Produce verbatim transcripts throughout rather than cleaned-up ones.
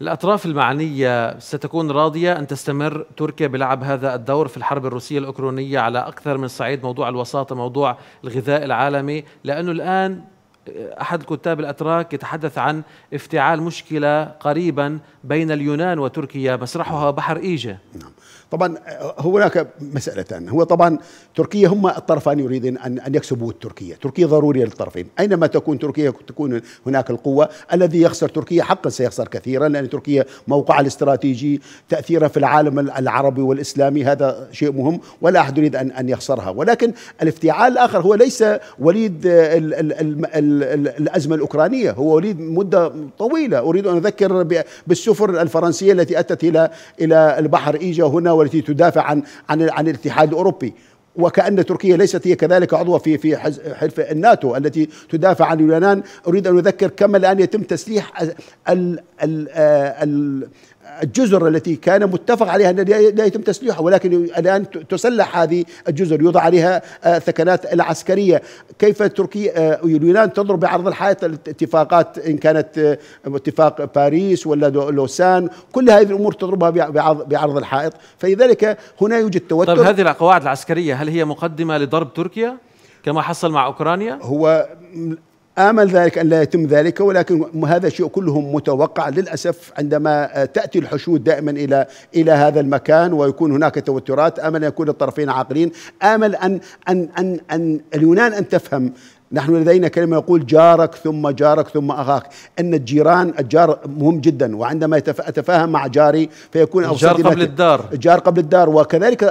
الأطراف المعنية ستكون راضية أن تستمر تركيا بلعب هذا الدور في الحرب الروسية الأوكرانية على أكثر من صعيد، موضوع الوساطة، موضوع الغذاء العالمي، لأنه الآن أحد الكتاب الأتراك يتحدث عن افتعال مشكلة قريبا بين اليونان وتركيا مسرحها بحر إيجة. نعم طبعا هناك مسألتان، هو طبعا تركيا هم الطرفان يريدون أن أن يكسبوا تركيا، تركيا ضرورية للطرفين، أينما تكون تركيا تكون هناك القوة، الذي يخسر تركيا حقا سيخسر كثيرا، لأن تركيا موقعها الاستراتيجي، تأثيرها في العالم العربي والإسلامي هذا شيء مهم، ولا أحد يريد أن أن يخسرها، ولكن الافتعال الآخر هو ليس وليد ال ال ال الأزمة الأوكرانية، هو وليد مدة طويلة. أريد أن أذكر بالسفن الفرنسية التي أتت إلى إلى البحر إيجا هنا والتي تدافع عن عن عن الاتحاد الأوروبي، وكأن تركيا ليست هي كذلك عضوة في في حلف الناتو التي تدافع عن اليونان. أريد أن أذكر كما الآن يتم تسليح ال ال ال الجزر التي كان متفق عليها أن لا يتم تسليحها، ولكن الآن تسلح هذه الجزر، يوضع عليها الثكنات العسكرية. كيف تركيا اليونان تضرب بعرض الحائط الاتفاقات، إن كانت اتفاق باريس ولا لوسان، كل هذه الأمور تضربها بعرض الحائط، فلذلك هنا يوجد توتر. طيب هذه القواعد العسكرية هل هي مقدمة لضرب تركيا كما حصل مع أوكرانيا؟ هو آمل ذلك أن لا يتم ذلك، ولكن هذا شيء كلهم متوقع للأسف. عندما تأتي الحشود دائما إلى إلى هذا المكان ويكون هناك توترات، آمل أن يكون الطرفين عاقلين، آمل أن أن أن أن اليونان أن تفهم. نحن لدينا كلمة يقول جارك ثم جارك ثم أخاك، أن الجيران الجار مهم جدا، وعندما أتفاهم مع جاري فيكون الجار قبل الدار، الجار قبل الدار. وكذلك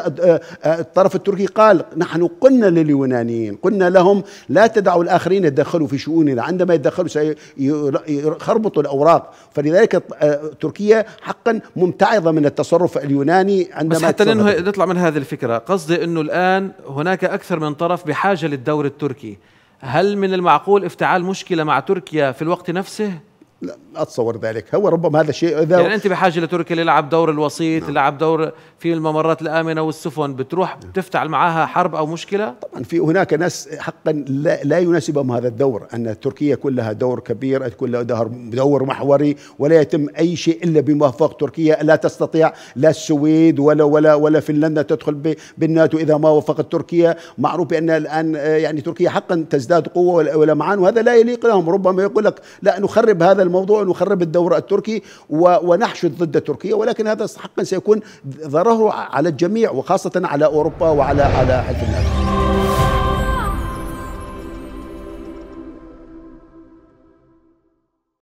الطرف التركي قال نحن قلنا لليونانيين، قلنا لهم لا تدعوا الآخرين يتدخلوا في شؤوننا، عندما يتدخلوا سيخربطوا الأوراق، فلذلك تركيا حقا ممتعضة من التصرف اليوناني. عندما بس حتى نطلع من هذه الفكرة، قصدي أنه الآن هناك أكثر من طرف بحاجة للدور التركي، هل من المعقول افتعال مشكلة مع تركيا في الوقت نفسه؟ لا أتصور ذلك، هو ربما هذا الشيء إذا يعني أنت بحاجة لتركيا للعب دور الوسيط، نعم. للعب دور في الممرات الآمنة والسفن، بتروح نعم. تفتعل معها حرب أو مشكلة؟ طبعا في هناك ناس حقا لا, لا يناسبهم هذا الدور، أن تركيا كلها دور كبير، كلها دور محوري، ولا يتم أي شيء إلا بموافقة تركيا، لا تستطيع لا السويد ولا ولا ولا فنلندا تدخل بالناتو إذا ما وافقت تركيا. معروف بأن الآن يعني تركيا حقا تزداد قوة ولمعان، وهذا لا يليق لهم، ربما يقول لك لا نخرب هذا الموضوع، نخرب الدور التركي ونحشد ضد تركيا، ولكن هذا حقا سيكون ضرره على الجميع، وخاصة على أوروبا وعلى على حلف الناتو.